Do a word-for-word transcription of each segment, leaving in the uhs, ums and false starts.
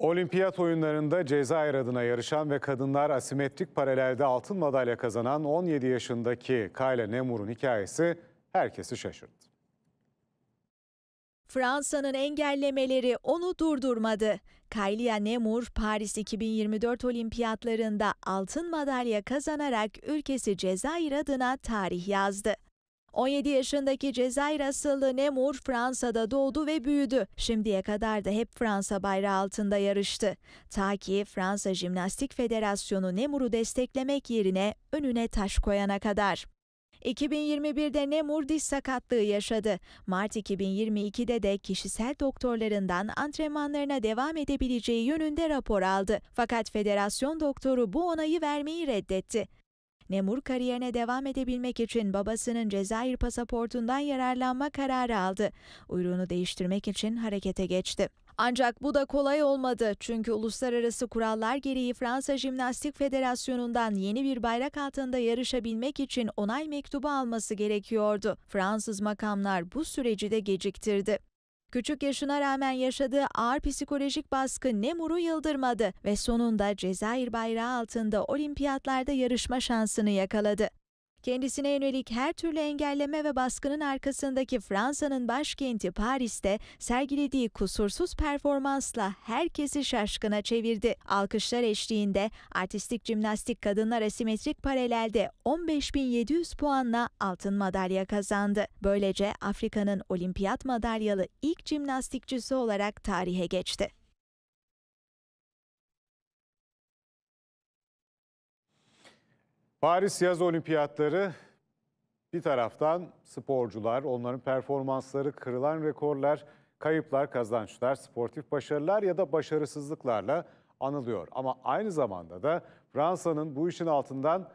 Olimpiyat oyunlarında Cezayir adına yarışan ve kadınlar asimetrik paralelde altın madalya kazanan on yedi yaşındaki Kaylia Nemour'un hikayesi herkesi şaşırttı. Fransa'nın engellemeleri onu durdurmadı. Kaylia Nemour, Paris iki bin yirmi dört Olimpiyatlarında altın madalya kazanarak ülkesi Cezayir adına tarih yazdı. on yedi yaşındaki Cezayir asıllı Nemour, Fransa'da doğdu ve büyüdü. Şimdiye kadar da hep Fransa bayrağı altında yarıştı. Ta ki Fransa Jimnastik Federasyonu Nemour'u desteklemek yerine önüne taş koyana kadar. iki bin yirmi bir'de Nemour diş sakatlığı yaşadı. Mart iki bin yirmi iki'de de kişisel doktorlarından antrenmanlarına devam edebileceği yönünde rapor aldı. Fakat federasyon doktoru bu onayı vermeyi reddetti. Nemour kariyerine devam edebilmek için babasının Cezayir pasaportundan yararlanma kararı aldı. Uyruğunu değiştirmek için harekete geçti. Ancak bu da kolay olmadı. Çünkü uluslararası kurallar gereği Fransa Jimnastik Federasyonu'ndan yeni bir bayrak altında yarışabilmek için onay mektubu alması gerekiyordu. Fransız makamlar bu süreci de geciktirdi. Küçük yaşına rağmen yaşadığı ağır psikolojik baskı Nemour'u yıldırmadı ve sonunda Cezayir bayrağı altında olimpiyatlarda yarışma şansını yakaladı. Kendisine yönelik her türlü engelleme ve baskının arkasındaki Fransa'nın başkenti Paris'te sergilediği kusursuz performansla herkesi şaşkına çevirdi. Alkışlar eşliğinde artistik jimnastik kadınlar asimetrik paralelde on beş bin yedi yüz puanla altın madalya kazandı. Böylece Afrika'nın olimpiyat madalyalı ilk jimnastikçisi olarak tarihe geçti. Paris Yaz Olimpiyatları bir taraftan sporcular, onların performansları, kırılan rekorlar, kayıplar, kazançlar, sportif başarılar ya da başarısızlıklarla anılıyor. Ama aynı zamanda da Fransa'nın bu işin altından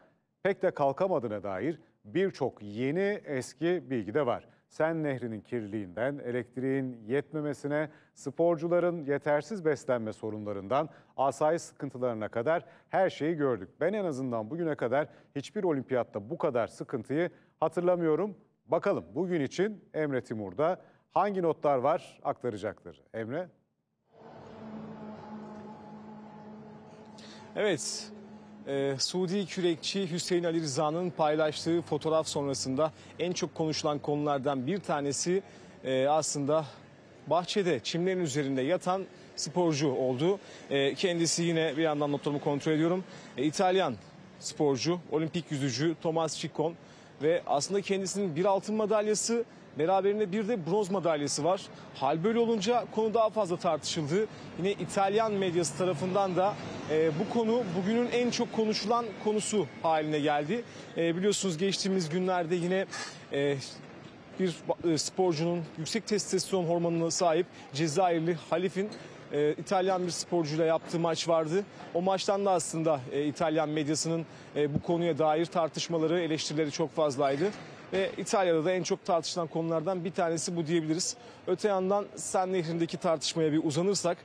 pek de kalkamadığına dair birçok yeni eski bilgi de var. Sen nehrinin kirliliğinden, elektriğin yetmemesine, sporcuların yetersiz beslenme sorunlarından, asayiş sıkıntılarına kadar her şeyi gördük. Ben en azından bugüne kadar hiçbir olimpiyatta bu kadar sıkıntıyı hatırlamıyorum. Bakalım bugün için Emre Timur'da hangi notlar var aktaracaktır. Emre? Evet. Ee, Suudi kürekçi Hüseyin Ali Rıza'nın paylaştığı fotoğraf sonrasında en çok konuşulan konulardan bir tanesi e, aslında bahçede, çimlerin üzerinde yatan sporcu oldu. E, kendisi yine bir yandan notlarımı kontrol ediyorum. E, İtalyan sporcu, olimpik yüzücü Thomas Ciccon ve aslında kendisinin bir altın madalyası, beraberinde bir de bronz madalyası var. Hal böyle olunca konu daha fazla tartışıldı. Yine İtalyan medyası tarafından da e, bu konu bugünün en çok konuşulan konusu haline geldi. E, biliyorsunuz geçtiğimiz günlerde yine e, bir e, sporcunun yüksek testosteron hormonuna sahip Cezayirli Halif'in e, İtalyan bir sporcuyla yaptığı maç vardı. O maçtan da aslında e, İtalyan medyasının e, bu konuya dair tartışmaları, eleştirileri çok fazlaydı. Ve İtalya'da da en çok tartışılan konulardan bir tanesi bu diyebiliriz. Öte yandan Sen nehrindeki tartışmaya bir uzanırsak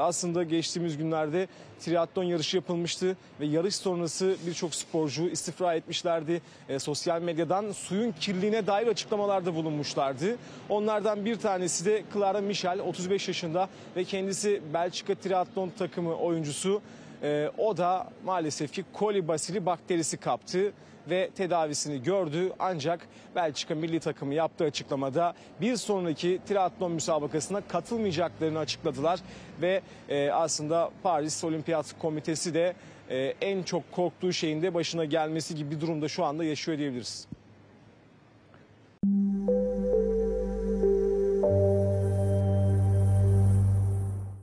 aslında geçtiğimiz günlerde triatlon yarışı yapılmıştı ve yarış sonrası birçok sporcu istifra etmişlerdi. E, sosyal medyadan suyun kirliliğine dair açıklamalarda bulunmuşlardı. Onlardan bir tanesi de Claire Michel, otuz beş yaşında ve kendisi Belçika triatlon takımı oyuncusu. E, o da maalesef ki koli basili bakterisi kaptı ve tedavisini gördü. Ancak Belçika milli takımı yaptığı açıklamada bir sonraki triatlon müsabakasına katılmayacaklarını açıkladılar. Ve e, aslında Paris Olimpiyat Komitesi de e, en çok korktuğu şeyin de başına gelmesi gibi bir durumda şu anda yaşıyor diyebiliriz.